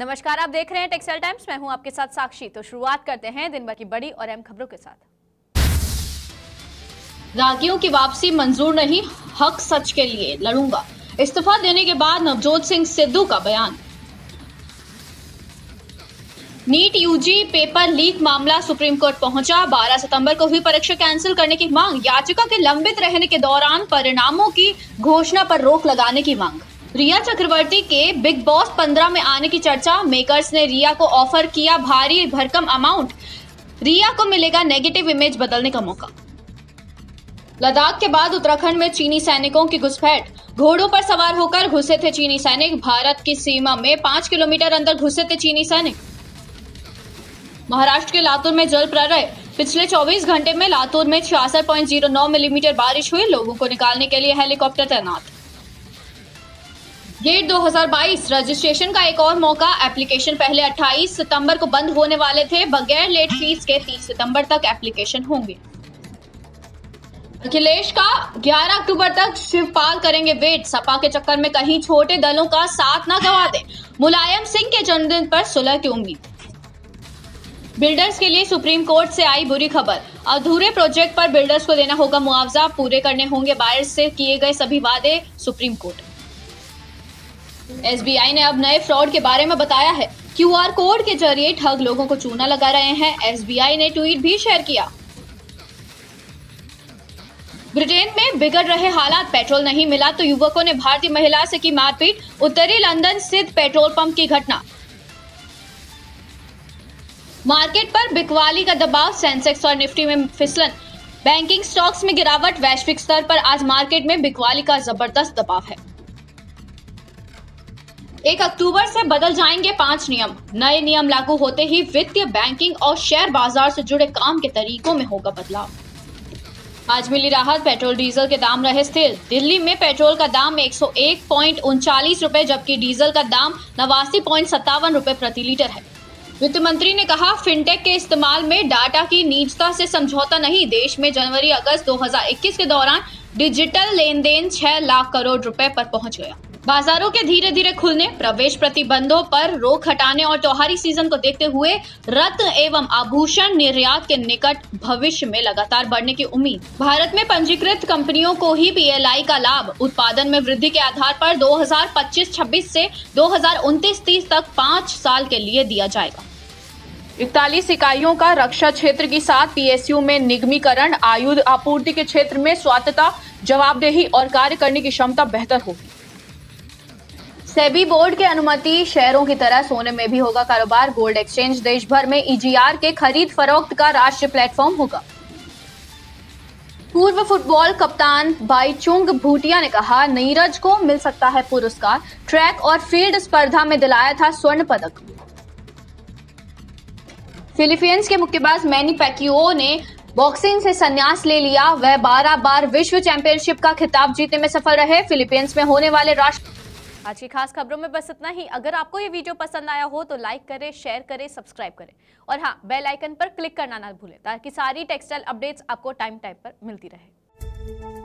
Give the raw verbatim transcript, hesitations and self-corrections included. नमस्कार, आप देख रहे हैं टेक्सटाइल टाइम्स, मैं हूं आपके साथ साक्षी। तो शुरुआत करते हैं दिन भर की बड़ी और अहम खबरों के साथ। रागियों की वापसी मंजूर नहीं, हक सच के लिए लड़ूंगा, इस्तीफा देने के बाद नवजोत सिंह सिद्धू का बयान। नीट यूजी पेपर लीक मामला सुप्रीम कोर्ट पहुंचा, बारह सितंबर को हुई परीक्षा कैंसिल करने की मांग, याचिका के लंबित रहने के दौरान परिणामों की घोषणा पर रोक लगाने की मांग। रिया चक्रवर्ती के बिग बॉस पंद्रह में आने की चर्चा, मेकर्स ने रिया को ऑफर किया भारी भरकम अमाउंट, रिया को मिलेगा नेगेटिव इमेज बदलने का मौका। लद्दाख के बाद उत्तराखंड में चीनी सैनिकों की घुसपैठ, घोड़ों पर सवार होकर घुसे थे चीनी सैनिक, भारत की सीमा में पांच किलोमीटर अंदर घुसे थे चीनी सैनिक। महाराष्ट्र के लातूर में जल प्रलय, पिछले चौबीस घंटे में लातूर में छियासठ पॉइंट शून्य नौ मिलीमीटर बारिश हुई, लोगों को निकालने के लिए हेलीकॉप्टर तैनात। गेट दो हज़ार बाईस रजिस्ट्रेशन का एक और मौका, एप्लीकेशन पहले अट्ठाईस सितंबर को बंद होने वाले थे, बगैर लेट फीस के तीस सितंबर तक एप्लीकेशन होंगे। अखिलेश का ग्यारह अक्टूबर तक शिवपाल करेंगे वेट, सपा के चक्कर में कहीं छोटे दलों का साथ न गवा दे, मुलायम सिंह के जन्मदिन पर सुलह की उम्मीद। बिल्डर्स के लिए सुप्रीम कोर्ट से आई बुरी खबर, अधूरे प्रोजेक्ट पर बिल्डर्स को देना होगा मुआवजा, पूरे करने होंगे बायर्स से किए गए सभी वादे, सुप्रीम कोर्ट। एसबीआई ने अब नए फ्रॉड के बारे में बताया है, क्यूआर कोड के जरिए ठग लोगों को चूना लगा रहे हैं, एसबीआई ने ट्वीट भी शेयर किया। ब्रिटेन में बिगड़ रहे हालात, पेट्रोल नहीं मिला तो युवकों ने भारतीय महिला से की मारपीट, उत्तरी लंदन स्थित पेट्रोल पंप की घटना। मार्केट पर बिकवाली का दबाव, सेंसेक्स और निफ्टी में फिसलन, बैंकिंग स्टॉक्स में गिरावट, वैश्विक स्तर पर आज मार्केट में बिकवाली का जबरदस्त दबाव है। एक अक्टूबर से बदल जाएंगे पांच नियम, नए नियम लागू होते ही वित्तीय, बैंकिंग और शेयर बाजार से जुड़े काम के तरीकों में होगा बदलाव। आज मिली राहत, पेट्रोल डीजल के दाम रहे स्थिर, दिल्ली में पेट्रोल का दाम एक सौ एक पॉइंट उनचालीस रुपए जबकि डीजल का दाम नवासी पॉइंट सत्तावन रुपए प्रति लीटर है। वित्त मंत्री ने कहा, फिनटेक के इस्तेमाल में डाटा की निजता से समझौता नहीं, देश में जनवरी अगस्त दो हज़ार इक्कीस के दौरान डिजिटल लेन देन छह लाख करोड़ रुपए पर पहुंच गया। बाजारों के धीरे धीरे खुलने, प्रवेश प्रतिबंधों पर रोक हटाने और त्योहारी सीजन को देखते हुए रत्न एवं आभूषण निर्यात के निकट भविष्य में लगातार बढ़ने की उम्मीद। भारत में पंजीकृत कंपनियों को ही पीएलआई का लाभ, उत्पादन में वृद्धि के आधार पर दो हज़ार पच्चीस छब्बीस से दो हज़ार उनतीस तीस तक पाँच साल के लिए दिया जाएगा। इकतालीस इकाइयों का रक्षा क्षेत्र की साथ पीएसयू में निगमीकरण, आयुध आपूर्ति के क्षेत्र में स्वायत्तता, जवाबदेही और कार्य करने की क्षमता बेहतर होगी। सेबी बोर्ड की अनुमति, शेयरों की तरह सोने में भी होगा कारोबार, गोल्ड एक्सचेंज देश भर में ईजीआर के खरीद फरोख्त का राष्ट्रीय प्लेटफॉर्म होगा। पूर्व फुटबॉल कप्तान बाईचुंग भूटिया ने कहा, नीरज को मिल सकता है पुरस्कार, ट्रैक और फील्ड स्पर्धा में दिलाया था स्वर्ण पदक। फिलीपींस के मुक्केबाज मैनी पैक्यो ने बॉक्सिंग से संन्यास ले लिया, वह बारह बार विश्व चैंपियनशिप का खिताब जीतने में सफल रहे। फिलीपींस में होने वाले राष्ट्र आज की खास खबरों में बस इतना ही। अगर आपको ये वीडियो पसंद आया हो तो लाइक करें, शेयर करें, सब्सक्राइब करें और हाँ, बेल आइकन पर क्लिक करना ना भूलें ताकि सारी टेक्सटाइल अपडेट्स आपको टाइम टाइम पर मिलती रहे।